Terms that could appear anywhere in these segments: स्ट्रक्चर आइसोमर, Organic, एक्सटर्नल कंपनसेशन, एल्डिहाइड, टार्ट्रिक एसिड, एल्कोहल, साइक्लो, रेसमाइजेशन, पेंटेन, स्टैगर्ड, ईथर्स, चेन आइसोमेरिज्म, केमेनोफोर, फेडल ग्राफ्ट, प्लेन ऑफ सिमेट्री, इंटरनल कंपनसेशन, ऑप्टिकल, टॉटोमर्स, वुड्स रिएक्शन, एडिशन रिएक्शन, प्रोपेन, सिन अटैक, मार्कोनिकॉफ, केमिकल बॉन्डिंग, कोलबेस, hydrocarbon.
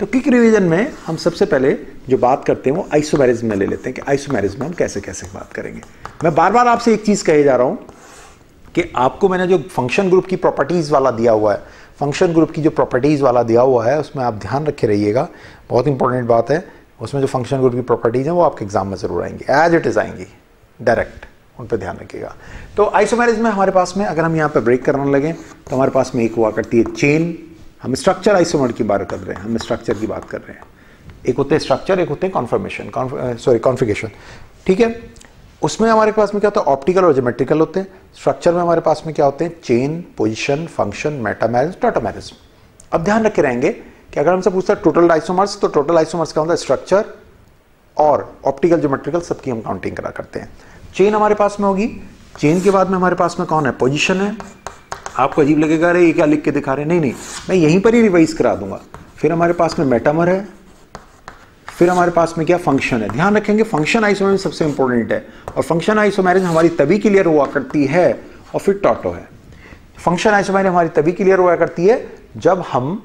तो quick revision में हम सबसे पहले जो बात करते हैं वो आइसोमेरिज्म में ले लेते हैं कि आइसोमेरिज्म में हम कैसे कैसे बात करेंगे। मैं बार बार आपसे एक चीज़ कहे जा रहा हूँ कि आपको मैंने जो फंक्शन ग्रुप की प्रॉपर्टीज़ वाला दिया हुआ है, फंक्शन ग्रुप की जो प्रॉपर्टीज़ वाला दिया हुआ है उसमें आप ध्यान रखे रहिएगा, बहुत इंपॉर्टेंट बात है। उसमें जो फंक्शन ग्रुप की प्रॉपर्टीज़ हैं वो आपके एग्जाम में ज़रूर आएंगी, एज इट इज़ आएंगी, डायरेक्ट उन पर ध्यान रखिएगा। तो आइसोमेरिज्म में हमारे पास में अगर हम यहाँ पर ब्रेक करने लगें तो हमारे पास में एक हुआ करती है चेन, हम स्ट्रक्चर आइसोमर की बात कर रहे हैं, हम स्ट्रक्चर की बात कर रहे हैं। एक होते हैं स्ट्रक्चर, एक होते हैं कॉन्फिगरेशन, ठीक है। उसमें हमारे पास में क्या होता है, ऑप्टिकल और ज्योमेट्रिकल होते हैं। स्ट्रक्चर में हमारे पास में क्या होते हैं, chain, position, function, metamerism, tartaric. अब ध्यान रखे रहेंगे कि अगर हमसे पूछता है टोटल आइसोमर्स, तो टोटल आइसोमर्स क्या होता है, स्ट्रक्चर और ऑप्टिकल ज्योमेट्रिकल सबकी हम काउंटिंग करा करते हैं। चेन हमारे पास में होगी, चेन के बाद में हमारे पास में कौन है, पोजिशन है। आपको अजीब लगेगा अरे ये क्या लिख के दिखा रहे हैं, नहीं नहीं मैं यहीं पर ही रिवाइज करा दूंगा। फिर हमारे पास में मेटामर है, फिर हमारे पास में क्या फंक्शन है। ध्यान रखेंगे फंक्शन आइसोमेरिज्म सबसे इंपॉर्टेंट है और फंक्शन आइसोमेरिज्म हमारी तभी क्लियर हुआ करती है, और फिर टॉटो है। फंक्शन आइसोमेरिज्म हमारी तभी क्लियर हुआ करती है जब हम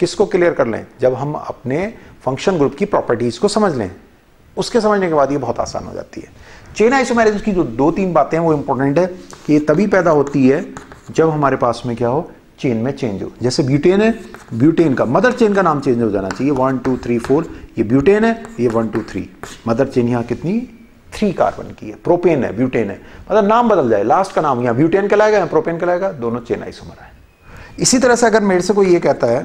किसको क्लियर कर लें, जब हम अपने फंक्शन ग्रुप की प्रॉपर्टीज को समझ लें। उसके समझने के बाद ये बहुत आसान हो जाती है। चेन आइसोमेरिज्म की जो दो तीन बातें हैं वो इंपॉर्टेंट है कि ये तभी पैदा होती है जब हमारे पास में क्या हो, चेन में चेंज हो। जैसे ब्यूटेन है, ब्यूटेन का मदर चेन का नाम चेंज हो जाना चाहिए, 1 2 3 4 ये ब्यूटेन है, ये 1 2 3, मदर चेन यहाँ कितनी 3 कार्बन की है। प्रोपेन है, ब्यूटेन है, मतलब नाम बदल जाए, लास्ट का नाम यहाँ ब्यूटेन कहलाएगा, यहाँ प्रोपेन कहलाएगा, दोनों चेन आइसोमर है। इसी तरह से अगर मेरे से कोई ये कहता है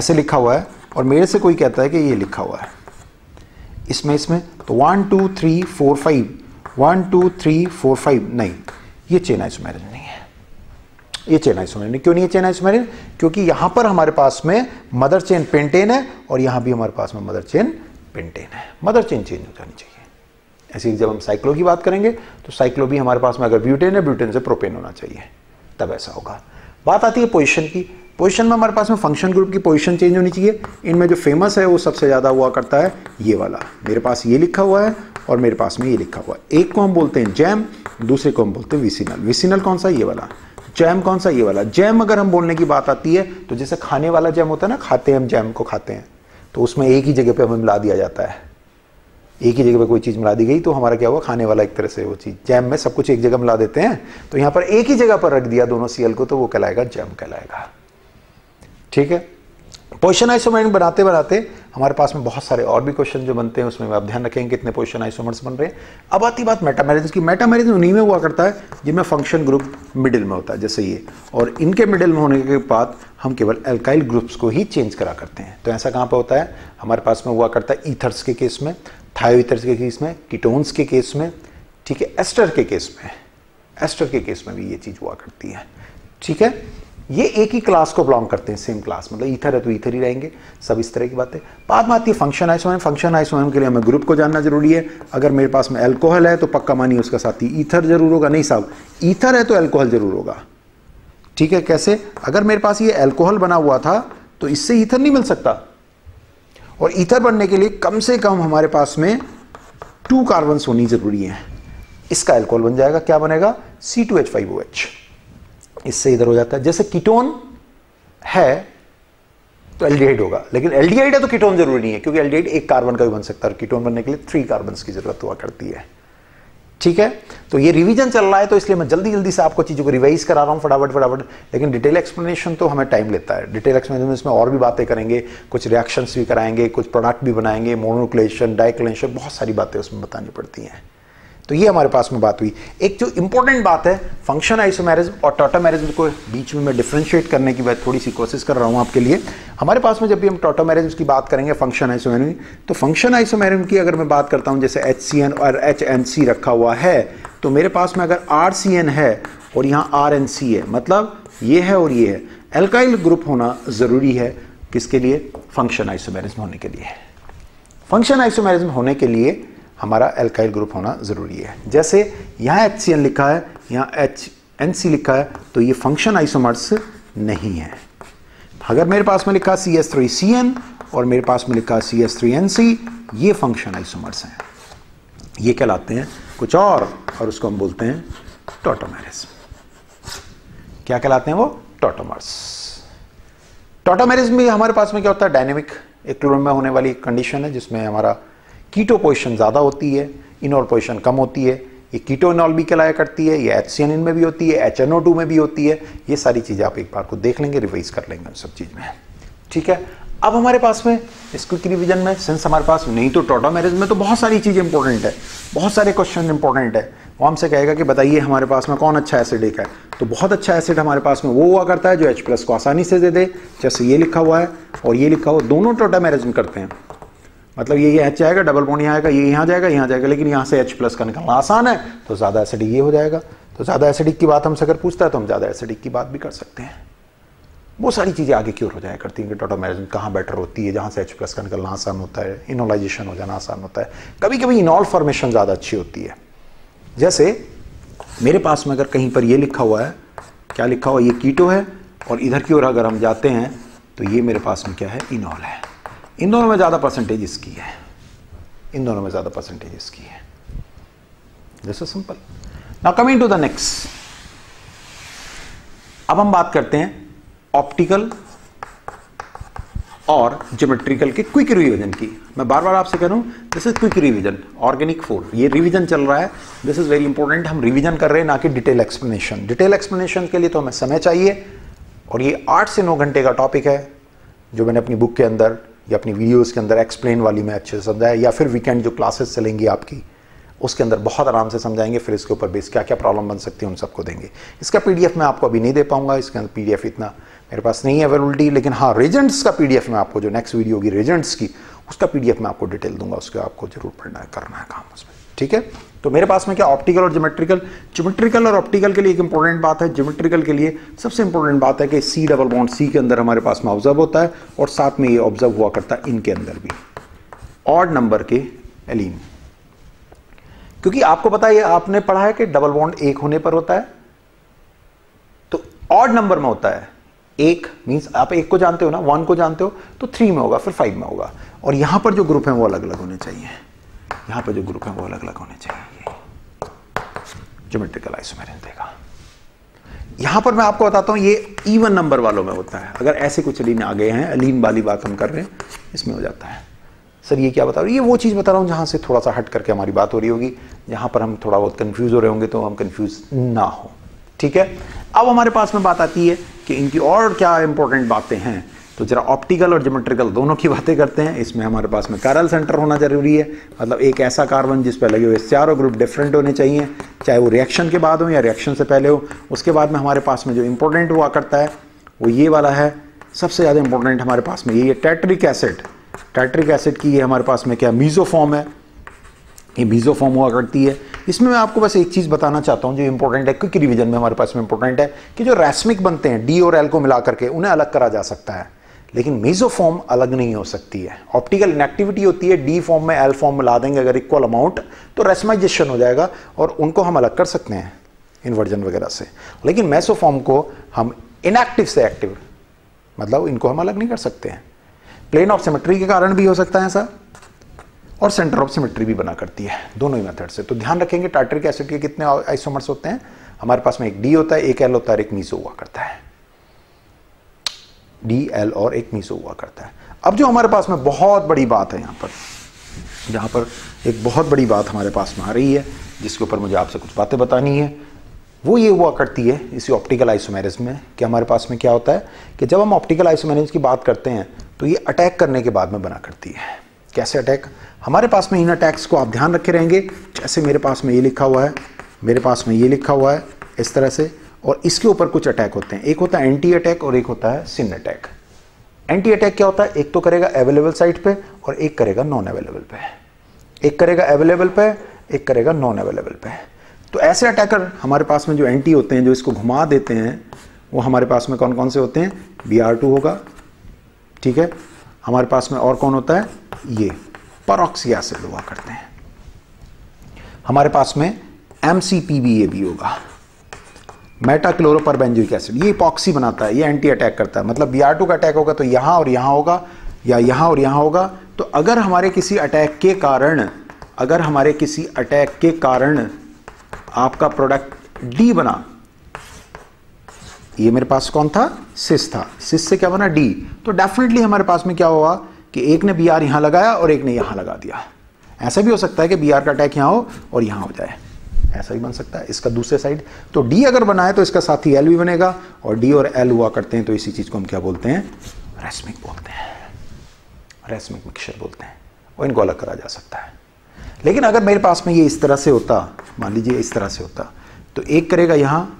ऐसे लिखा हुआ है और मेरे से कोई कहता है कि ये लिखा हुआ है इसमें तो 1 2 3 4 5, 1 2 3 4 5 नहीं, ये चेन आइसोमेरिज्म नहीं है, ये चेन आइसोमेरिज्म नहीं। क्यों नहीं है चेन आइसोमेरिज्म, क्योंकि यहाँ पर हमारे पास में मदर चेन पेंटेन है और यहाँ भी हमारे पास में मदर चेन पेंटेन है, मदर चेन चेंज हो जानी चाहिए। ऐसे ही जब हम साइक्लो की बात करेंगे तो साइक्लो भी हमारे पास में अगर ब्यूटेन है, ब्यूटेन से प्रोपेन होना चाहिए, तब ऐसा होगा। बात आती है पोजीशन की। पोजीशन में हमारे पास में फंक्शन ग्रुप की पोजीशन चेंज होनी चाहिए। इनमें जो फेमस है वो सबसे ज़्यादा हुआ करता है ये वाला, मेरे पास ये लिखा हुआ है और मेरे पास में ये लिखा हुआ है। एक को हम बोलते हैं जेम, दूसरे को हम बोलते हैं विसिनल। विसिनल कौन सा, ये वाला। जेम कौन सा, ये वाला। जेम अगर हम बोलने की बात आती है तो जैसे खाने वाला जेम होता है ना, खाते हैं हम जेम को, खाते हैं, तो उसमें एक ही जगह पे हमें मिला दिया जाता है, एक ही जगह पे कोई चीज़ मिला दी गई तो हमारा क्या हुआ, खाने वाला एक तरह से वो चीज़। जेम में सब कुछ एक जगह मिला देते हैं, तो यहाँ पर एक ही जगह पर रख दिया दोनों सीएल को, तो वो कहलाएगा जेम कहलाएगा, ठीक है। पोजीशन आइसोमेरिज्म बनाते बनाते हमारे पास में बहुत सारे और भी क्वेश्चन जो बनते हैं उसमें आप ध्यान रखेंगे कितने पोजीशन आइसोमर्स बन रहे हैं। अब आती बात मेटामेरिज्म की। मेटामेरिज्म उन्हीं में हुआ करता है जिनमें फंक्शन ग्रुप मिडिल में होता है, जैसे ये, और इनके मिडिल में होने के बाद हम केवल एल्काइल ग्रुप्स को ही चेंज करा करते हैं। तो ऐसा कहाँ पर होता है, हमारे पास में हुआ करता है ईथर्स के केस में, थायोईथर्स के केस में, कीटोन्स के केस में, ठीक है, एस्टर के केस में, एस्टर के केस में भी ये चीज़ हुआ करती है, ठीक है। ये एक ही क्लास को बिलोंग करते हैं, सेम क्लास, मतलब ईथर है तो ईथर ही रहेंगे सब, इस तरह की बातें। बाद में आती है फंक्शन आइसोमर्स। फंक्शन आइसोमर्स के लिए हमें ग्रुप को जानना जरूरी है। अगर मेरे पास में एल्कोहल है तो पक्का मानिए उसका साथी ईथर जरूर होगा, नहीं साहब ईथर है तो एल्कोहल जरूर होगा, ठीक है। कैसे, अगर मेरे पास ये एल्कोहल बना हुआ था तो इससे ईथर नहीं मिल सकता, और ईथर बनने के लिए कम से कम हमारे पास में 2 कार्बन्स होनी जरूरी है। इसका एल्कोहल बन जाएगा, क्या बनेगा, C2H5OH, इससे इधर हो जाता है। जैसे कीटोन है तो एल्डिहाइड होगा, लेकिन एल्डिहाइड है तो कीटोन जरूरी नहीं है, क्योंकि एल्डिहाइड एक कार्बन का भी बन सकता है और कीटोन बनने के लिए 3 कार्बन्स की जरूरत हुआ करती है, ठीक है। तो ये रिवीजन चल रहा है तो इसलिए मैं जल्दी जल्दी से आपको चीज़ों को रिवाइज करा रहा हूँ फटाफट, लेकिन डिटेल एक्सप्लेनेशन तो हमें टाइम लेता है। डिटेल एक्सप्लेनेशन इसमें और भी बातें करेंगे, कुछ रिएक्शंस भी कराएंगे, कुछ प्रोडक्ट भी बनाएंगे, मोनोक्लेशन, डाइक्लेशन, बहुत सारी बातें उसमें बतानी पड़ती हैं। तो ये हमारे पास में बात हुई। एक जो इंपॉर्टेंट बात है फंक्शन आइसोमेरिज्म और टार्ट्रिक को बीच में मैं डिफरेंशिएट करने की थोड़ी सी कोशिश कर रहा हूँ आपके लिए। हमारे पास में जब भी हम टार्ट्रिक की बात करेंगे फंक्शन आइसोमेरिज्म, तो फंक्शन आइसोमेरिज्म की अगर मैं बात करता हूँ, जैसे HCN और HNC रखा हुआ है, तो मेरे पास में अगर RCN है और यहाँ RNC है, मतलब ये है और ये है, एल्काइल ग्रुप होना ज़रूरी है। किसके लिए, फंक्शन आइसोमेरिज्म होने के लिए। फंक्शन आइसोमेरिज्म होने के लिए हमारा एल्काइल ग्रुप होना ज़रूरी है। जैसे यहाँ HCN लिखा है, यहाँ HNC लिखा है, तो ये फंक्शन आइसोमर्स नहीं है। अगर मेरे पास में लिखा CH3CN और मेरे पास में लिखा CH3NC, ये फंक्शन आइसोमर्स हैं, ये कहलाते हैं कुछ और उसको हम बोलते हैं टॉटोमर्स। क्या कहलाते हैं वो, टॉटोमर्स। टॉटोमेरिज्म भी हमारे पास में क्या होता है, डायनेमिक एक क्लोन में होने वाली कंडीशन है जिसमें हमारा कीटो पोजीशन ज़्यादा होती है, इनॉल पोजीशन कम होती है। ये कीटो इनॉल भी कहलाया करती है, ये HCN में भी होती है, HNO2 में भी होती है। ये सारी चीज़ें आप एक बार को देख लेंगे, रिवाइज कर लेंगे उन सब चीज़ में, ठीक है। अब हमारे पास में इस क्विक रिविजन में सिंस हमारे पास नहीं तो टॉटोमेरिज्म में तो बहुत सारी चीज़ें इंपॉर्टेंट है, बहुत सारे क्वेश्चन इंपॉर्टेंट है। वो हमसे कहेगा कि बताइए हमारे पास में कौन अच्छा एसिडिक है, तो बहुत अच्छा एसिड हमारे पास में वो हुआ करता है जो H प्लस को आसानी से दे दे, जैसे ये लिखा हुआ है और ये लिखा हुआ, दोनों टॉटोमेरिज्म करते हैं। मतलब ये H आएगा, डबल बॉन्ड यहाँ आएगा, ये यहाँ जाएगा, यहाँ जाएगा, लेकिन यहाँ से H प्लस का निकालना आसान है तो ज़्यादा एसिडिक ये हो जाएगा। तो ज़्यादा एसिडिक की बात हमसे अगर पूछता है तो हम ज़्यादा एसिडिक की बात भी कर सकते हैं। वो सारी चीज़ें आगे क्योर हो जाया करती हैं कि टॉटोमेरिज्म कहाँ बेटर होती है, जहाँ से H प्लस का निकलना आसान होता है, इनोलाइजेशन हो जाना आसान होता है। कभी कभी इनॉल फॉर्मेशन ज़्यादा अच्छी होती है। जैसे मेरे पास में अगर कहीं पर ये लिखा हुआ है, क्या लिखा हुआ, ये कीटो है और इधर की ओर अगर हम जाते हैं तो ये मेरे पास में क्या है, इनॉल है। इन दोनों में ज़्यादा परसेंटेज इसकी है, इन दोनों में ज़्यादा परसेंटेज इसकी है। This is simple. Now coming to the next, अब हम बात करते हैं ऑप्टिकल और ज्योमेट्रिकल के क्विक रिवीजन की। मैं बार बार आपसे कह रहा हूं, this is quick revision, organic four, ये रिवीजन चल रहा है, दिस इज वेरी इंपॉर्टेंट। हम रिवीजन कर रहे हैं, ना कि डिटेल एक्सप्लेनेशन। डिटेल एक्सप्लेनेशन के लिए तो हमें समय चाहिए और ये 8 से 9 घंटे का टॉपिक है जो मैंने अपनी बुक के अंदर या अपनी वीडियोस के अंदर एक्सप्लेन वाली मैं अच्छे से समझाया, या फिर वीकेंड जो क्लासेस चलेंगी आपकी उसके अंदर बहुत आराम से समझाएंगे। फिर इसके ऊपर बेस क्या क्या प्रॉब्लम बन सकती है उन सबको देंगे। इसका पीडीएफ मैं आपको अभी नहीं दे पाऊंगा, इसके अंदर पीडीएफ इतना मेरे पास नहीं है अवेलेबिलिटी, लेकिन हाँ रेजेंट्स का पीडीएफ मैं आपको, जो नेक्स्ट वीडियो होगी रेजेंट्स की, उसका पीडीएफ मैं आपको डिटेल दूंगा, उसके आपको जरूर पढ़ना करना है काम उसमें, ठीक है। तो मेरे पास में क्या, ऑप्टिकल और ज्योमेट्रिकल। ज्योमेट्रिकल और ऑप्टिकल के लिए एक इंपॉर्टेंट बात है, ज्योमेट्रिकल के लिए सबसे इंपॉर्टेंट बात है कि सी डबल बॉन्ड सी के अंदर हमारे पास में ऑब्जर्व होता है और साथ में ये ऑब्जर्व हुआ करता है इनके अंदर भी, ऑड नंबर के एलीन। क्योंकि आपको पता है, आपने पढ़ा है कि डबल बॉन्ड एक होने पर होता है, तो ऑड नंबर में होता है। एक मीन्स आप एक को जानते हो ना, 1 को जानते हो, तो 3 में होगा, फिर 5 में होगा। और यहां पर जो ग्रुप है वो अलग अलग होने चाहिए, यहां पर जो ग्रुप है वो अलग अलग होने चाहिए, ज्योमेट्रिकल आइसोमेरिज्म देगा। यहां पर मैं आपको बताता हूं ये इवन नंबर वालों में होता है। अगर ऐसे कुछ एलीन आ गए हैं, एलीन वाली बात हम कर रहे हैं, इसमें हो जाता है। सर ये क्या बता रहे हो, ये वो चीज़ बता रहा हूँ जहाँ से थोड़ा सा हट करके हमारी बात हो रही होगी, जहाँ पर हम थोड़ा बहुत कंफ्यूज हो रहे होंगे, तो हम कंफ्यूज ना हो, ठीक है। अब हमारे पास में बात आती है कि इनकी और क्या इंपॉर्टेंट बातें हैं, तो जरा ऑप्टिकल और ज्योमेट्रिकल दोनों की बातें करते हैं। इसमें हमारे पास में काइरल सेंटर होना जरूरी है, मतलब एक ऐसा कार्बन जिस पर लगे हुए चारों ग्रुप डिफरेंट होने चाहिए, चाहे वो रिएक्शन के बाद हो या रिएक्शन से पहले हो। उसके बाद में हमारे पास में जो इंपॉर्टेंट हुआ करता है वो ये वाला है, सबसे ज़्यादा इंपॉर्टेंट हमारे पास में ये टार्ट्रिक एसिड। टार्ट्रिक एसिड की ये हमारे पास में क्या, मीजोफॉर्म है, ये मीजोफॉर्म हुआ करती है। इसमें मैं आपको बस एक चीज़ बताना चाहता हूँ जो इंपॉर्टेंट है क्विक रिवीजन में हमारे पास में इंपॉर्टेंट है, कि जो रेसमिक बनते हैं डी और एल को मिला करके उन्हें अलग करा जा सकता है, लेकिन मीजोफॉर्म अलग नहीं हो सकती है। ऑप्टिकल इनएक्टिविटी होती है, डी फॉर्म में एल फॉर्म मिला देंगे अगर इक्वल अमाउंट तो रेसमाइजेशन हो जाएगा और उनको हम अलग कर सकते हैं इन्वर्जन वगैरह से। लेकिन मेसोफॉर्म को हम इनएक्टिव से एक्टिव, मतलब इनको हम अलग नहीं कर सकते हैं। प्लेन ऑफ सिमेट्री के कारण भी हो सकता है ऐसा, और सेंटर ऑफ सिमेट्री भी बना करती है दोनों ही मेथड से। तो ध्यान रखेंगे टार्ट्रिक एसिड के कितने आइसोमर्स होते हैं, हमारे पास में एक डी होता है, एक एल होता है, एक मीसो हुआ करता है, डी एल और एक मीसो हुआ करता है। अब जो हमारे पास में बहुत बड़ी बात है यहाँ पर, जहाँ पर एक बहुत बड़ी बात हमारे पास में आ रही है जिसके ऊपर मुझे आपसे कुछ बातें बतानी है, वो ये हुआ करती है इसी ऑप्टिकल आइसोमेरिज्म में कि हमारे पास में क्या होता है कि जब हम ऑप्टिकल आइसोमेरिज्म की बात करते हैं तो ये अटैक करने के बाद में बना करती है। कैसे अटैक, हमारे पास में इन अटैक्स को आप ध्यान रखे रहेंगे, जैसे मेरे पास में ये लिखा हुआ है, मेरे पास में ये लिखा हुआ है इस तरह से, और इसके ऊपर कुछ अटैक होते हैं। एक होता है एंटी अटैक और एक होता है सिन अटैक। एंटी अटैक क्या होता है, एक तो करेगा अवेलेबल साइट पे और एक करेगा नॉन अवेलेबल पे, एक करेगा अवेलेबल पे, एक करेगा नॉन अवेलेबल पे। तो ऐसे अटैकर हमारे पास में जो एंटी होते हैं, जो इसको घुमा देते हैं, वो हमारे पास में कौन कौन से होते हैं, BR2 होगा, ठीक है। हमारे पास में और कौन होता है, ये परऑक्सी एसिड हुआ करते हैं। हमारे पास में MCPBA भी होगा, मेटाक्लोरोपरबेंजोइक एसिड, ये इपॉक्सी बनाता है, ये एंटी अटैक करता है। मतलब BR2 का अटैक होगा तो यहाँ और यहाँ होगा, या यहाँ और यहाँ होगा। तो अगर हमारे किसी अटैक के कारण, अगर हमारे किसी अटैक के कारण आपका प्रोडक्ट डी बना, ये मेरे पास कौन था, सिस था, सिस से क्या बना डी। तो डेफिनेटली हमारे पास में क्या हुआ कि एक ने बी आर यहाँ लगाया और एक ने यहाँ लगा दिया। ऐसा भी हो सकता है कि बी आर का अटैक यहाँ हो और यहाँ हो जाए, ऐसा भी बन सकता है। इसका दूसरे साइड तो डी अगर बनाए तो इसका साथी एल भी बनेगा, और डी और एल हुआ करते हैं तो इसी चीज़ को हम क्या बोलते हैं, रेसमिक बोलते हैं, रेसमिक मिक्सचर बोलते हैं, और इनको अलग करा जा सकता है। लेकिन अगर मेरे पास में ये इस तरह से होता, मान लीजिए इस तरह से होता, तो एक करेगा यहाँ,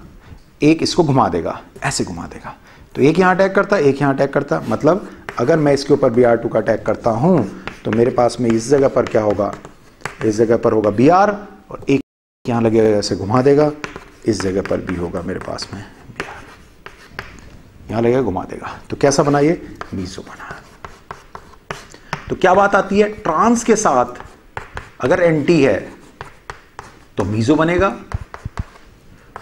एक इसको घुमा देगा, ऐसे घुमा देगा, तो एक यहाँ अटैक करता, एक यहाँ अटैक करता। मतलब अगर मैं इसके ऊपर बी आर टू का अटैक करता हूँ तो मेरे पास में इस जगह पर क्या होगा, इस जगह पर होगा बी आर, और एक यहाँ लगेगा ऐसे घुमा देगा, इस जगह पर भी होगा मेरे पास में बी आर, यहाँ लगेगा घुमा देगा। तो कैसा बना ये, मीजो बना। तो क्या बात आती है, ट्रांस के साथ अगर एंटी है तो मीजो बनेगा,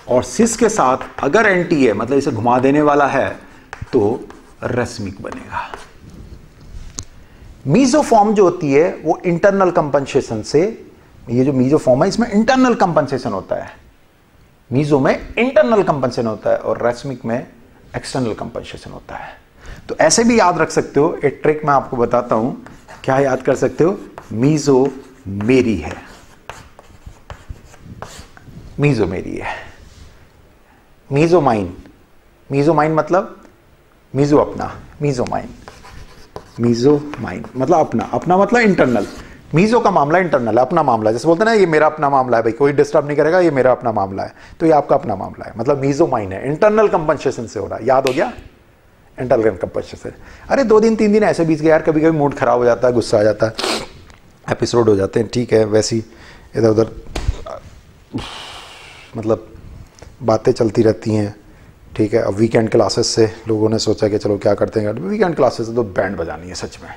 और सिस के साथ अगर एंटी है मतलब इसे घुमा देने वाला है तो रेसमिक बनेगा। मीजो फॉर्म जो होती है वो इंटरनल कंपनसेशन से, ये जो मीजो फॉर्म है इसमें इंटरनल कंपनसेशन होता है, मीजो में इंटरनल कंपनसेशन होता है और रेसमिक में एक्सटर्नल कंपनसेशन होता है। तो ऐसे भी याद रख सकते हो, एक ट्रिक मैं आपको बताता हूं, क्या याद कर सकते हो, मीजो मेरी है, मीजो मेरी है, मीजो माइन, मीजो माइन मतलब मीजो अपना, मीजो माइन, मीजो माइन मतलब अपना, अपना मतलब इंटरनल, मीजो का मामला इंटरनल है, अपना मामला, जैसे बोलते हैं ना ये मेरा अपना मामला है भाई, कोई डिस्टर्ब नहीं करेगा, ये मेरा अपना मामला है, तो ये आपका अपना मामला है, मतलब मीजो माइन है, इंटरनल कंपनसेशन से हो रहा है। याद हो गया, इंटरनल कंपनसेशन। अरे 2 दिन 3 दिन ऐसे बीत गया यार, कभी कभी मूड खराब हो जाता है, गुस्सा आ जाता है, एपिसोड हो जाते हैं, ठीक है, वैसे ही इधर उधर मतलब बातें चलती रहती हैं, ठीक है। अब वीकेंड क्लासेस से लोगों ने सोचा कि चलो क्या करते हैं, वीकेंड क्लासेस से तो बैंड बजानी है, सच में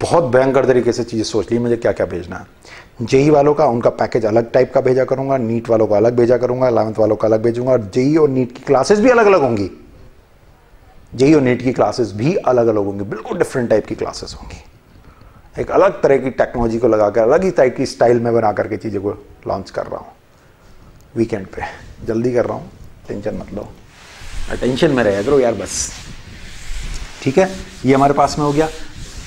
बहुत भयंकर तरीके से चीज़ें सोच ली मुझे क्या क्या भेजना है। जेई वालों का उनका पैकेज अलग टाइप का भेजा करूँगा, नीट वालों का अलग भेजा करूँगा, 11th वालों का अलग भेजूंगा, और जेई और नीट की क्लासेस भी अलग अलग होंगी, जेई और नीट की क्लासेस भी अलग अलग होंगी, बिल्कुल डिफरेंट टाइप की क्लासेस होंगी, एक अलग तरह की टेक्नोलॉजी को लगाकर अलग ही टाइप की स्टाइल में बना करके चीज़ों को लॉन्च कर रहा हूँ वीकेंड पे, जल्दी कर रहा हूँ, टेंशन मत लो, अटेंशन में रह करो यार बस, ठीक है। ये हमारे पास में हो गया,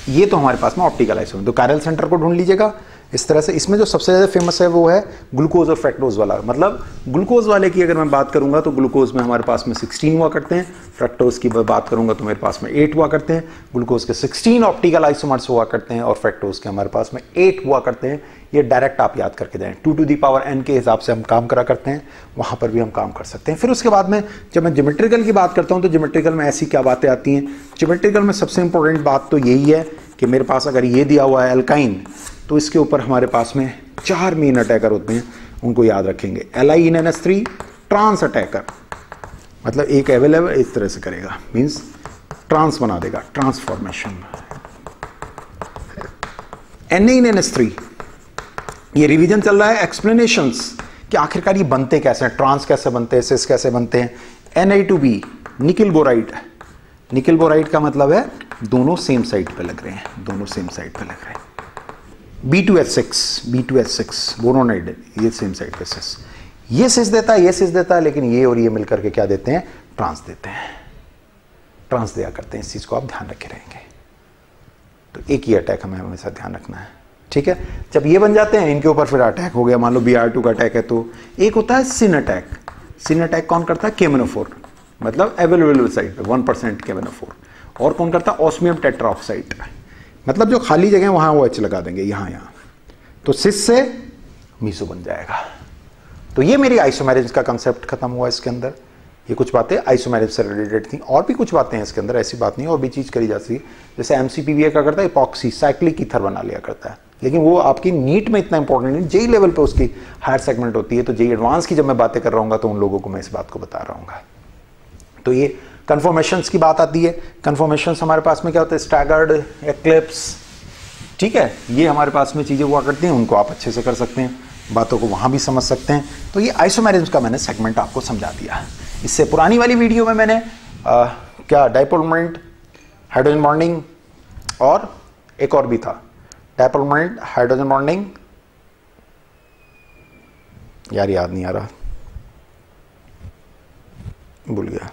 ये तो हमारे पास में ऑप्टिकल आइसोमर, तो कायरल सेंटर को ढूंढ लीजिएगा इस तरह से। इसमें जो सबसे ज़्यादा फेमस है वो है ग्लूकोज और फ्रक्टोज वाला, मतलब ग्लूकोज वाले की अगर मैं बात करूँगा तो ग्लूकोज में हमारे पास में 16 हुआ करते हैं, फ्रक्टोज की बात करूँगा तो मेरे पास में 8 हुआ करते हैं। ग्लूकोज के 16 ऑप्टिकल आइसोमर्स हुआ करते हैं और फ्रक्टोज के हमारे पास में 8 हुआ करते हैं। ये डायरेक्ट आप याद करके जाएँ, 2 to the power n के हिसाब से हम काम करा करते हैं, वहाँ पर भी हम काम कर सकते हैं। फिर उसके बाद में जब मैं ज्योमेट्रिकल की बात करता हूँ तो ज्योमेट्रिकल में ऐसी क्या बातें आती हैं, ज्योमेट्रिकल में सबसे इंपॉर्टेंट बात तो यही है कि मेरे पास अगर ये दिया हुआ है एल्काइन तो इसके ऊपर हमारे पास में 4 मेन अटैकर होते हैं, उनको याद रखेंगे, LINNS3 ट्रांस अटैकर, मतलब एक अवेलेबल इस तरह से करेगा, मींस ट्रांस बना देगा, ट्रांसफॉर्मेशन। NaNS3, ये रिवीजन चल रहा है, एक्सप्लेनेशंस कि आखिरकार ये बनते कैसे हैं, ट्रांस कैसे बनते हैं, सिस कैसे बनते हैं। Na2B nickel boride, nickel boride का मतलब है दोनों सेम साइड पे लग रहे हैं, दोनों सेम साइड पे लग रहे हैं। B2H6 बोरोनाइड, ये सेम साइड पे सिस, ये सिस देता है, ये सिस देता है, लेकिन ये और ये मिलकर के क्या देते हैं, ट्रांस देते हैं, ट्रांस दिया करते हैं। इस चीज़ को आप ध्यान रखे रहेंगे, तो एक ही अटैक हमें हमेशा ध्यान रखना है, ठीक है। जब ये बन जाते हैं इनके ऊपर फिर अटैक हो गया, मान लो BR2 का अटैक है तो एक होता है सिन अटैक। सिन अटैक कौन करता है, केमेनोफोर, मतलब अवेलेबल साइड पर 1% केमेनोफोर, और कौन करता है ऑस्मियम टेट्राऑक्साइड, मतलब जो खाली जगह है वहाँ वो OH लगा देंगे, यहाँ यहाँ, तो सिस से मीसो बन जाएगा। तो ये मेरी आइसोमेरिज्म का कंसेप्ट खत्म हुआ इसके अंदर, ये कुछ बातें आइसोमेरिज्म से रिलेटेड थी, और भी कुछ बातें हैं इसके अंदर, ऐसी बात नहीं, और भी चीज़ करी जाती है, जैसे MCPVA क्या करता है, इपॉक्सी साइक्लिक ईथर बना लिया करता है, लेकिन वो आपकी नीट में इतना इंपॉर्टेंट नहीं, जेई लेवल पर उसकी हायर सेगमेंट होती है, तो जेई एडवांस की जब मैं बातें कर रहा हूँ तो उन लोगों को मैं इस बात को बता रहा हूँ। तो ये कन्फॉर्मेशंस की बात आती है, कन्फॉर्मेशंस हमारे पास में क्या होता है, स्टैगर्ड, एक्लिप्स, ठीक है, ये हमारे पास में चीज़ें हुआ करती हैं, उनको आप अच्छे से कर सकते हैं, बातों को वहाँ भी समझ सकते हैं। तो ये आइसोमेरिज्म का मैंने सेगमेंट आपको समझा दिया। इससे पुरानी वाली वीडियो में मैंने क्या डाइपोल मोमेंट, हाइड्रोजन बॉन्डिंग, और एक और भी था, डाइपोल मोमेंट, हाइड्रोजन बॉन्डिंग, यार याद नहीं आ रहा, भूल गया।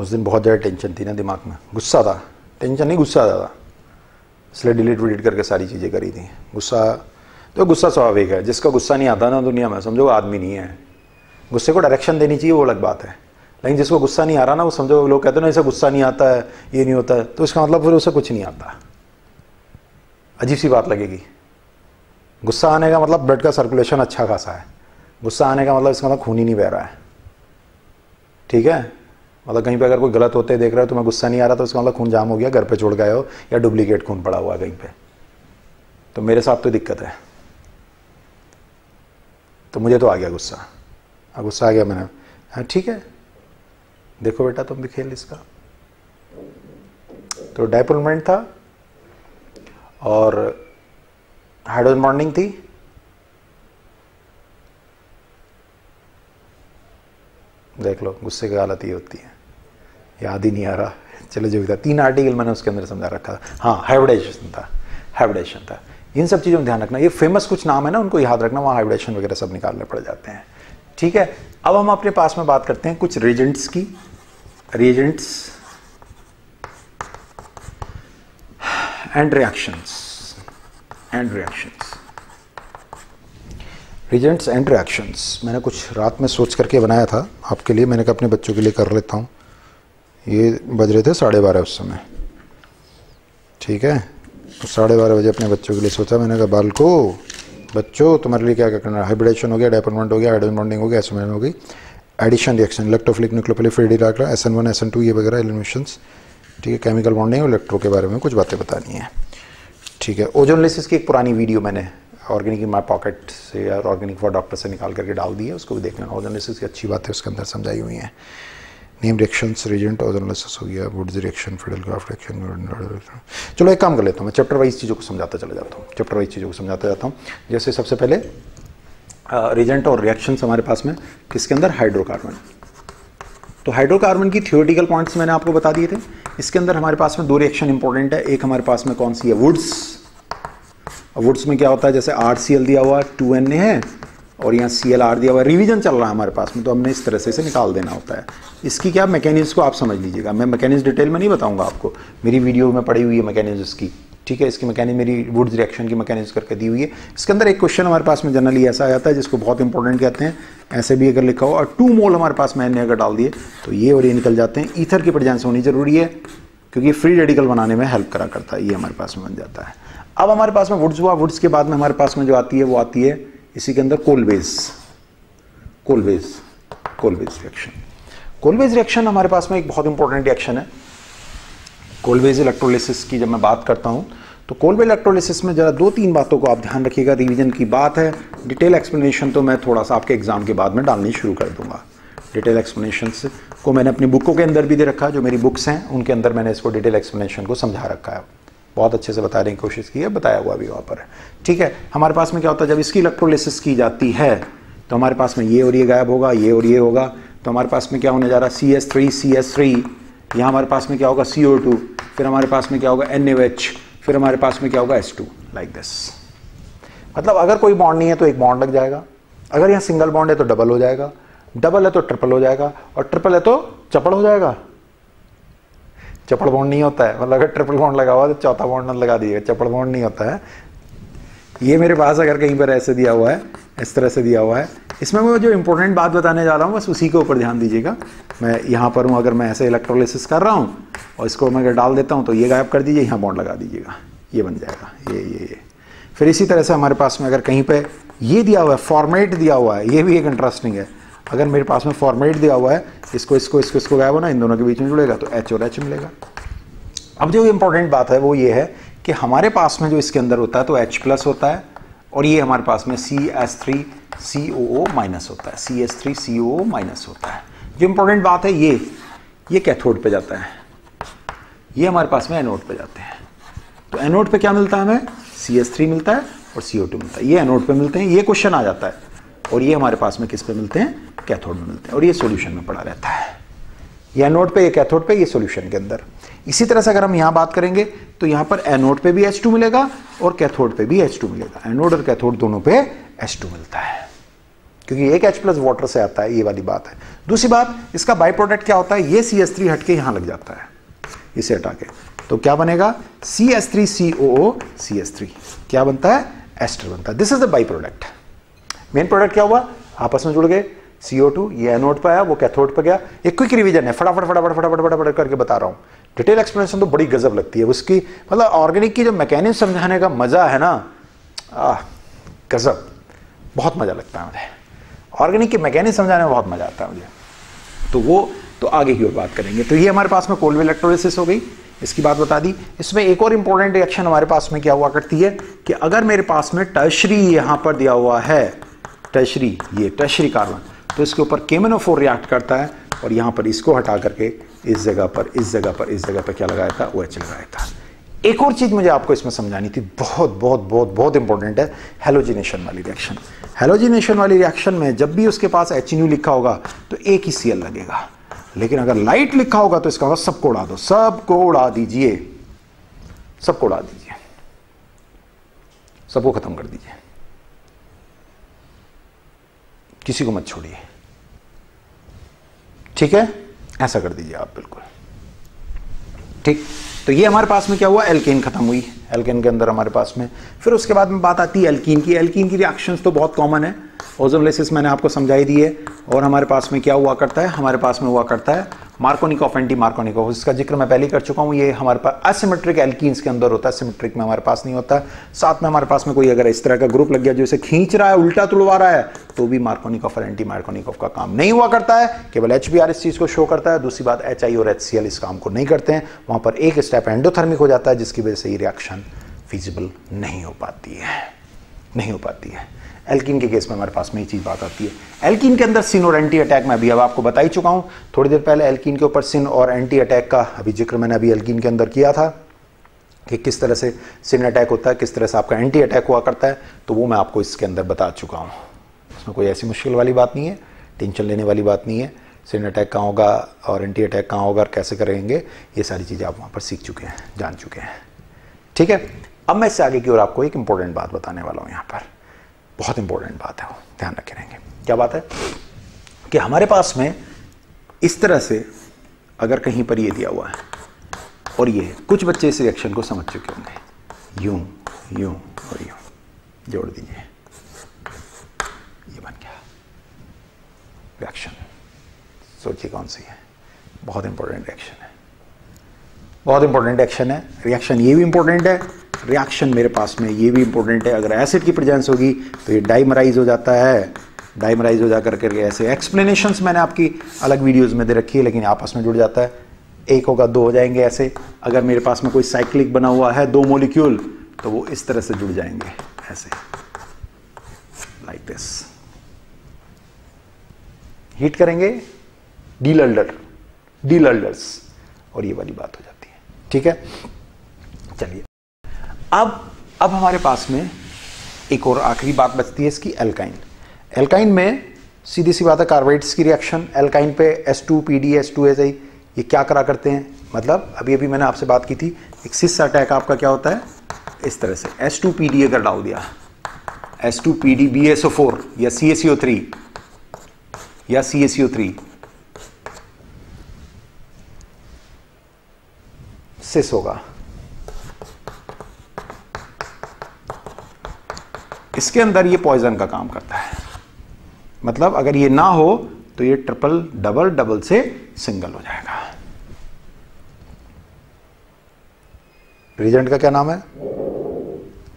उस दिन बहुत ज़्यादा टेंशन थी ना दिमाग में, गुस्सा था, टेंशन नहीं गुस्सा था, इसलिए डिलीट विलीट करके सारी चीज़ें करी थी। गुस्सा तो गुस्सा स्वाभाविक है, जिसका गुस्सा नहीं आता ना दुनिया में समझो आदमी नहीं है। गुस्से को डायरेक्शन देनी चाहिए वो अलग बात है, लेकिन जिसको गुस्सा नहीं आ रहा ना वो समझो, लोग कहते हैं ना इसे गुस्सा नहीं आता है, ये नहीं होता है, तो इसका मतलब फिर उसे कुछ नहीं आता। अजीब सी बात लगेगी। गुस्सा आने का मतलब ब्लड का सर्कुलेशन अच्छा खासा है, गुस्सा आने का मतलब इसका मतलब खून ही नहीं बह रहा है, ठीक है। मतलब कहीं पे अगर कोई गलत होते देख रहा है तो मैं गुस्सा नहीं आ रहा, तो इसका मतलब खून जाम हो गया, घर पे छोड़ गए हो या डुप्लीकेट खून पड़ा हुआ कहीं पे। तो मेरे साथ तो दिक्कत है, तो मुझे तो आ गया गुस्सा, अब गुस्सा आ गया मैंने, हाँ ठीक है देखो बेटा तुम भी खेल इसका। तो डाइपोलमेंट था और हाइड्रोजन बॉन्डिंग थी, देख लो गुस्से की हालत ये होती है, याद ही नहीं आ रहा, चलो जो भी था। 3 आर्टिकल मैंने उसके अंदर समझा रखा था। हाँ हाइब्रिडाइजेशन था, हाइब्रिडाइजेशन था। इन सब चीज़ों में ध्यान रखना, ये फेमस कुछ नाम है ना उनको याद रखना, वहाँ हाइब्रिडाइजेशन वगैरह सब निकालने पड़ जाते हैं, ठीक है। अब हम अपने पास में बात करते हैं कुछ रिएजेंट्स की। Reagents and reactions, and reactions, results and reactions. मैंने कुछ रात में सोच करके बनाया था आपके लिए, मैंने कहा अपने बच्चों के लिए कर लेता हूँ। ये बज रहे थे 12:30 उस समय, ठीक है। तो 12:30 बजे अपने बच्चों के लिए सोचा, मैंने कहा बाल को बच्चों तुम्हारे लिए क्या क्या करना है। हाइब्रिडेशन हो गया, डाइपोलमेंट हो गया, हाइड्रोजन बॉन्डिंग हो गया, एसोमेरिज्म हो गई, एडिशन रिएक्शन, electrophilic nucleophilic free radical, SN1 SN2 ये वगैरह एलिमिनेशंस, ठीक है। केमिकल बॉन्डिंग और इलेक्ट्रो के बारे में कुछ बातें बतानी है, ठीक है। ओजोन लेसिस की एक पुरानी वीडियो मैंने ऑर्गेनिक इन माई पॉकेट से और ऑर्गेनिक फॉर डॉक्टर से निकाल करके डाल दी है, उसको भी देख लेना। ओजोनलिसिस की अच्छी बात है उसके अंदर समझाई हुई है। नेम रिएक्शंस, रिएजेंट, ओजोनलिसिस हो गया, वुड्स रिएक्शन, फेडल ग्राफ्ट reaction. चलो एक काम कर लेता हूँ मैं, चैप्टर वाइज चीज़ों को समझाता चला जाता हूँ, चैप्टर वाइज चीज़ों को समझाता जाता हूँ। जैसे सबसे पहले रिएजेंट और रिएक्शंस हमारे पास में किसके अंदर, हाइड्रोकार्बन। तो हाइड्रोकार्बन की थियोरेटिकल पॉइंट्स मैंने आपको बता दिए थे। इसके अंदर हमारे पास में 2 रिएक्शन इंपॉर्टेंट है। एक हमारे पास में कौन सी है, वुड्स। वुड्स में क्या होता है, जैसे RCl दिया हुआ, 2Na है और यहाँ ClR दिया हुआ है, रिवीजन चल रहा है हमारे पास में, तो हमने इस तरह से इसे निकाल देना होता है। इसकी क्या मैकेनिज्म को आप समझ लीजिएगा, मैं मैकेनिज्म डिटेल में नहीं बताऊंगा आपको, मेरी वीडियो में पड़ी हुई है मैकेनिज्म इसकी, ठीक है। इसकी मैकेनिज्म मेरी वुड्स रिएक्शन की मैकेनिज्म करके दी हुई है। इसके अंदर एक क्वेश्चन हमारे पास में जनरली ऐसा आ जाता है जिसको बहुत इंपॉर्टेंट कहते हैं, ऐसे भी अगर लिखा हो और 2 मोल हमारे पास में Na अगर डाल दिए तो ये और ये निकल जाते हैं। ईथर की प्रेजेंस होनी जरूरी है क्योंकि फ्री रेडिकल बनाने में हेल्प करा करता है, ये हमारे पास में बन जाता है। अब हमारे पास में वुड्स हुआ, वुड्स के बाद में हमारे पास में जो आती है वो आती है इसी के अंदर कोलबेस, कोलबेस, कोलबेस reaction. कोलबेस reaction हमारे पास में एक बहुत इंपॉर्टेंट रिएक्शन है। कोलबेस इलेक्ट्रोलिसिस की जब मैं बात करता हूँ तो कोलबेस इलेक्ट्रोलिसिस में जरा 2-3 बातों को आप ध्यान रखिएगा, रिविजन की बात है। डिटेल एक्सप्लेनेशन तो मैं थोड़ा सा आपके एग्जाम के बाद में डालनी शुरू कर दूंगा। डिटेल एक्सप्लेनेशंस को मैंने अपनी बुकों के अंदर भी दे रखा है, जो मेरी बुक्स हैं उनके अंदर मैंने इसको डिटेल एक्सप्लेनेशन को समझा रखा है, बहुत अच्छे से बताने की कोशिश की है, बताया हुआ भी वहाँ पर, ठीक है। हमारे पास में क्या होता है, जब इसकी इलेक्ट्रोलिसिस की जाती है तो हमारे पास में ये और ये गायब होगा, ये और ये होगा, तो हमारे पास में क्या होने जा रहा है, CH3 यहाँ हमारे पास में क्या होगा, CO2, फिर हमारे पास में क्या होगा, NaOH, फिर हमारे पास में क्या होगा, H2, लाइक दिस। मतलब अगर कोई बॉन्ड नहीं है तो एक बॉन्ड लग जाएगा, अगर यहाँ सिंगल बॉन्ड है तो डबल हो जाएगा, डबल है तो ट्रिपल हो जाएगा और ट्रिपल है तो चपड़ हो जाएगा। चपड़ बॉन्ड नहीं होता है, मतलब अगर ट्रिपल बॉन्ड लगा हुआ तो चौथा बॉन्ड लगा दिएगा, चपड़ बॉन्ड नहीं होता है। ये मेरे पास अगर कहीं पर ऐसे दिया हुआ है, इस तरह से दिया हुआ है, इसमें मैं जो इंपॉर्टेंट बात बताने जा रहा हूँ बस उसी के ऊपर ध्यान दीजिएगा। मैं यहाँ पर हूँ, अगर मैं ऐसे इलेक्ट्रोलिसिस कर रहा हूँ और इसको मैं अगर डाल देता हूँ तो ये गायब कर दीजिए, यहाँ बॉन्ड लगा दीजिएगा, ये बन जाएगा, ये। फिर इसी तरह से हमारे पास में अगर कहीं पर ये दिया हुआ है, फॉर्मेट दिया हुआ है, ये भी एक इंटरेस्टिंग है। अगर मेरे पास में फॉर्मेट दिया हुआ है, इसको इसको इसको इसको गायब होना, इन दोनों के बीच में जुड़ेगा तो H और H मिलेगा। अब जो इम्पोर्टेंट बात है वो ये है कि हमारे पास में जो इसके अंदर होता है तो H+ होता है और ये हमारे पास में CH3COO- होता है, CH3COO- होता है। जो इम्पोर्टेंट बात है ये कैथोड पे जाता है, ये हमारे पास में एनोड पे जाते हैं। तो एनोड पे क्या मिलता है हमें, CH3 मिलता है और CO2 मिलता है, ये एनोड पे मिलते हैं, ये क्वेश्चन आ जाता है। और ये हमारे पास में किस पे मिलते हैं, कैथोड में मिलते हैं और ये सॉल्यूशन में पड़ा रहता है, ये एनोड पे, ये कैथोड पे, ये सॉल्यूशन के अंदर। इसी तरह से अगर हम यहाँ बात करेंगे तो यहाँ पर एनोड पे भी H2 मिलेगा और कैथोड पे भी H2 मिलेगा, एनोड और कैथोड दोनों पे H2 मिलता है क्योंकि एक H+ वाटर से आता है, ये वाली बात है। दूसरी बात, इसका बाई प्रोडक्ट क्या होता है, ये CH3 हट के यहाँ लग जाता है, इसे हटा के, तो क्या बनेगा CH3COOCH3, क्या बनता है, एस्टर बनता है। This is the by product. Main product क्या हुआ, आपस में जुड़ गए CO2, ये एनोड पर आया, वो कैथोड पर गया। एक क्विक रिवीजन है, फटाफट फटाफट फटाफट फटाफट करके बता रहा हूँ। डिटेल एक्सप्लेनेशन तो बड़ी गजब लगती है उसकी, मतलब ऑर्गेनिक की जो मैकेनिज्म समझाने का मज़ा है ना, गजब, बहुत मज़ा लगता है मुझे ऑर्गेनिक के मैकेनिज्म समझाने में, बहुत मज़ा आता है मुझे। तो वो तो आगे की ओर बात करेंगे। तो ये हमारे पास में कोल्ड इलेक्ट्रोलिसिस हो गई, इसकी बात बता दी। इसमें एक और इम्पोर्टेंट रिएक्शन हमारे पास में क्या हुआ करती है कि अगर मेरे पास में टर्शरी यहाँ पर दिया हुआ है, टर्शरी, ये टर्शरी कार्बन, तो इसके ऊपर केमेनोफोर रिएक्ट करता है और यहाँ पर इसको हटा करके इस जगह पर क्या लगाया था, OH लगाया था। एक और चीज़ मुझे आपको इसमें समझानी थी, बहुत बहुत बहुत बहुत इंपॉर्टेंट है, हेलोजिनेशन वाली रिएक्शन। हेलोजिनेशन वाली रिएक्शन में जब भी उसके पास HNO लिखा होगा तो एक ही Cl लगेगा, लेकिन अगर लाइट लिखा होगा तो इसका मतलब सबको उड़ा दो, सबको उड़ा दीजिए, सबको उड़ा दीजिए, सबको खत्म कर दीजिए, किसी को मत छोड़िए, ठीक है, ऐसा कर दीजिए आप बिल्कुल, ठीक। तो ये हमारे पास में क्या हुआ, एल्केन खत्म हुई। एल्केन के अंदर हमारे पास में फिर उसके बाद में बात आती है एल्कीन की। एल्कीन की रिएक्शंस तो बहुत कॉमन है, ओजोलेसिस मैंने आपको समझाई दी है। और हमारे पास में क्या हुआ करता है, हमारे पास में हुआ करता है मार्कोनिकॉफ, एंटी मार्कोनिकॉफ, इसका जिक्र मैं पहले ही कर चुका हूँ। ये हमारे पास असिमेट्रिक एल्कीन्स के अंदर होता है, सिमेट्रिक में हमारे पास नहीं होता। साथ में हमारे पास में कोई अगर इस तरह का ग्रुप लग गया जो इसे खींच रहा है, उल्टा तुड़वा रहा है, तो भी मार्कोनिकॉफ और एंटी मार्कोनिकॉफ का काम नहीं हुआ करता है। केवल HBr इस चीज़ को शो करता है। दूसरी बात, HI और HCl इस काम को नहीं करते हैं, वहाँ पर एक स्टेप एंडोथर्मिक हो जाता है, जिसकी वजह से ये रिएक्शन फिजिबल नहीं हो पाती है, नहीं हो पाती है। एल्कीन के केस में हमारे पास में ये चीज़ बात आती है। एल्कीन के अंदर सिन और एंटी अटैक मैं अभी अब आपको बता ही चुका हूँ थोड़ी देर पहले। एल्कीन के ऊपर सिन और एंटी अटैक का अभी जिक्र मैंने अभी एल्कीन के अंदर किया था कि किस तरह से सिन अटैक होता है, किस तरह से आपका एंटी अटैक हुआ करता है, तो वो मैं आपको इसके अंदर बता चुका हूँ। उसमें कोई ऐसी मुश्किल वाली बात नहीं है, टेंशन लेने वाली बात नहीं है। सिन अटैक कहाँ होगा और एंटी अटैक कहाँ होगा और कैसे करेंगे, ये सारी चीज़ें आप वहाँ पर सीख चुके हैं, जान चुके हैं, ठीक है। अब मैं इससे आगे की ओर आपको एक इंपॉर्टेंट बात बताने वाला हूँ, यहाँ पर बहुत इंपॉर्टेंट बात है, वो ध्यान रखेंगे। क्या बात है कि हमारे पास में इस तरह से अगर कहीं पर ये दिया हुआ है और ये है, कुछ बच्चे इस रिएक्शन को समझ चुके होंगे, यूं यूं और यूं जोड़ दीजिए, ये बन गया रिएक्शन। सोचिए कौन सी है, बहुत इंपॉर्टेंट रिएक्शन है, बहुत इंपॉर्टेंट एक्शन है। रिएक्शन ये भी इंपॉर्टेंट है, रिएक्शन मेरे पास में ये भी इंपॉर्टेंट है। अगर एसिड की प्रेजेंस होगी तो ये डाइमराइज हो जाता है, डाइमराइज हो जा करके ऐसे एक्सप्लेनेशंस मैंने आपकी अलग वीडियोस में दे रखी है, लेकिन आपस में जुड़ जाता है। एक होगा दो हो जाएंगे ऐसे। अगर मेरे पास में कोई साइक्लिक बना हुआ है, दो मोलिक्यूल, तो वो इस तरह से जुड़ जाएंगे, ऐसे लाइक दिस। हीट करेंगे, डीलल्डर, डीलल्डर्स, और ये वाली बात हो जाती है, ठीक है। चलिए अब हमारे पास में एक और आखिरी बात बचती है इसकी, एल्काइन। एल्काइन में सीधी सी बात है, कार्बाइड्स की रिएक्शन एल्काइन पे S2PD, S2SI ये क्या करा करते हैं, मतलब अभी अभी मैंने आपसे बात की थी, एक सिस अटैक आपका क्या होता है, इस तरह से S2PD अगर डाल दिया, S2PD BSO4 या CaCO3 या CaCO3, सिस होगा। इसके अंदर ये पॉइजन का काम करता है, मतलब अगर ये ना हो तो ये ट्रिपल डबल डबल से सिंगल हो जाएगा। रीजेंट का क्या नाम है,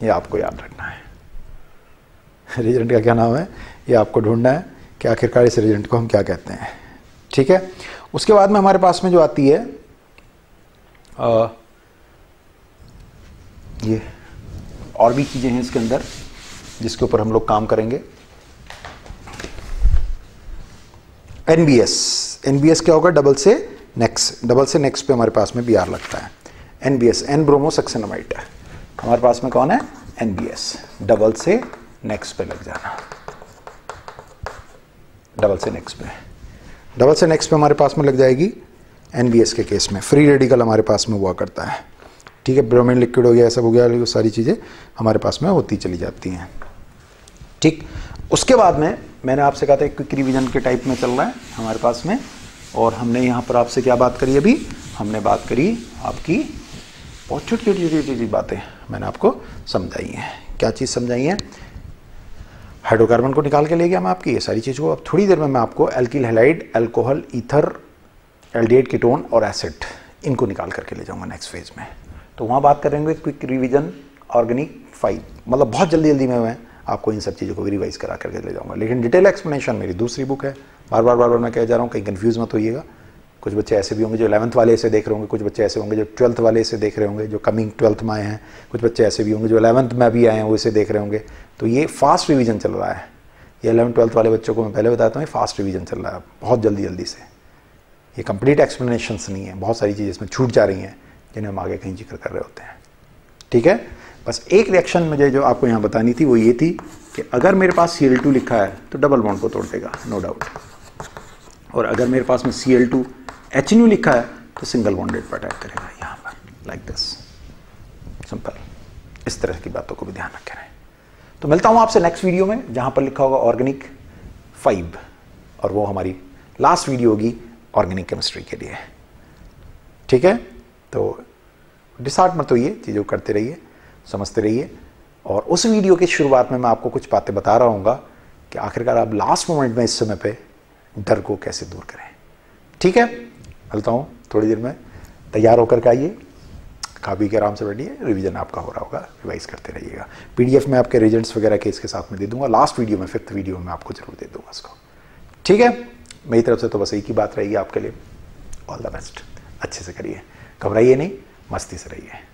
ये आपको याद रखना है। रीजेंट का क्या नाम है ये आपको ढूंढना है कि आखिरकार इस रीजेंट को हम क्या कहते हैं, ठीक है। उसके बाद में हमारे पास में जो आती है ये और भी चीज़ें हैं इसके अंदर जिसके ऊपर हम लोग काम करेंगे। एनबीएस क्या होगा, डबल से नेक्स पे हमारे पास में BR लगता है। एनबीएस, एन ब्रोमो सक्सेनामाइड है हमारे पास में, कौन है, एनबीएस, डबल से नेक्स पे लग जाना, डबल से नेक्स पे हमारे पास में लग जाएगी। एनबीएस के केस में फ्री रेडिकल हमारे पास में हुआ करता है, ठीक है। ब्रोमीन लिक्विड हो गया, सब हो गया, सारी चीज़ें हमारे पास में होती चली जाती हैं, ठीक। उसके बाद में मैंने आपसे कहा था क्विक रिविजन के टाइप में चल रहा है हमारे पास में, और हमने यहाँ पर आपसे क्या बात करी, अभी हमने बात करी आपकी बहुत छोटी छोटी छोटी छोटी बातें मैंने आपको समझाई हैं। क्या चीज़ समझाई है, हाइड्रोकार्बन को निकाल के ले गया मैं आपकी ये सारी चीज़ को। अब थोड़ी देर में मैं आपको alkyl halide, एल्कोहल, ether, एल्डिहाइड, ketone और एसिड इनको निकाल करके ले जाऊँगा नेक्स्ट फेज में। तो वहाँ बात करेंगे क्विक रिविजन ऑर्गेनिक फाइव, मतलब बहुत जल्दी जल्दी मैं आपको इन सब चीज़ों को भी रिवाइज करा करके ले जाऊंगा। लेकिन डिटेल एक्सप्लेनेशन मेरी दूसरी बुक है, बार बार मैं कह जा रहा हूँ, कहीं कन्फ्यूज़ मत होइएगा। कुछ बच्चे ऐसे भी होंगे जो 11th वाले इसे देख रहे होंगे, कुछ बच्चे ऐसे होंगे जो 12th वाले इसे देख रहे होंगे, जो कमिंग 12th में आए हैं, कुछ बच्चे ऐसे भी होंगे जो 11th में भी आए हैं वो इसे देख रहे होंगे। तो ये फास्ट रिविज़न चल रहा है, ये 11th 12th वाले बच्चों को मैं पहले बताता हूँ, ये फास्ट रिविज़न चल रहा है बहुत जल्दी जल्दी से। ये कंप्लीट एक्सप्लेनेशन नहीं है, बहुत सारी चीज़ें इसमें छूट जा रही हैं जिन्हें हम आगे कहीं जिक्र कर रहे होते हैं। ठीक है, बस एक रिएक्शन मुझे जो आपको यहाँ बतानी थी वो ये थी कि अगर मेरे पास Cl2 लिखा है तो डबल बॉन्ड को तोड़ देगा, नो डाउट, और अगर मेरे पास में Cl2 HNO लिखा है तो सिंगल बॉन्डेड पर अटैक करेगा यहाँ पर, लाइक दिस, सिंपल। इस तरह की बातों को भी ध्यान रखें। तो मिलता हूँ आपसे नेक्स्ट वीडियो में जहाँ पर लिखा होगा ऑर्गेनिक फाइव, और वो हमारी लास्ट वीडियो होगी ऑर्गेनिक केमिस्ट्री के लिए। ठीक है, तो डिसार्ट मत होइए, चीज़ों करते रहिए, समझते रहिए। और उस वीडियो की शुरुआत में मैं आपको कुछ बातें बता रहा हूँगा कि आखिरकार आप लास्ट मोमेंट में इस समय पे डर को कैसे दूर करें। ठीक है, मिलता हूँ थोड़ी देर में, तैयार होकर के आइए, खा पी के आराम से बैठिए, रिवीजन आपका हो रहा होगा, रिवाइज करते रहिएगा। PDF में आपके रिजल्ट्स वगैरह के इसके साथ में दे दूँगा, लास्ट वीडियो में, 5th वीडियो में आपको जरूर दे दूँगा उसको। ठीक है, मेरी तरफ से तो बस एक ही बात रहेगी आपके लिए, ऑल द बेस्ट, अच्छे से करिए, घबराइए नहीं, मस्ती से रहिए।